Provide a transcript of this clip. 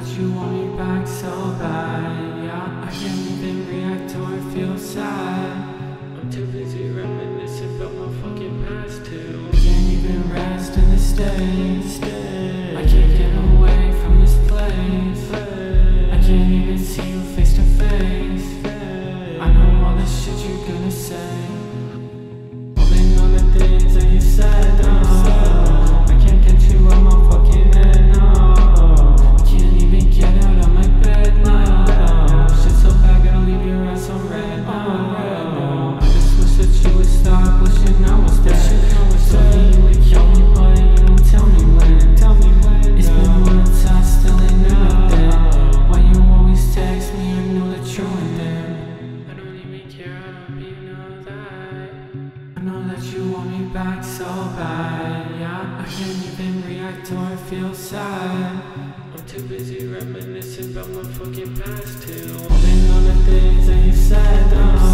that you want me back so bad. Yeah, I can't even react or feel sad. I'm too busy reminiscing about my fucking past too. I can't even rest in this day. I can't get away from this place. I can't even see you face to face. I know all the shit you're gonna say, holding on the things that you said. Back so bad, yeah, I can't even react or feel sad. I'm too busy reminiscing about my fucking past too, holding on the things that you said.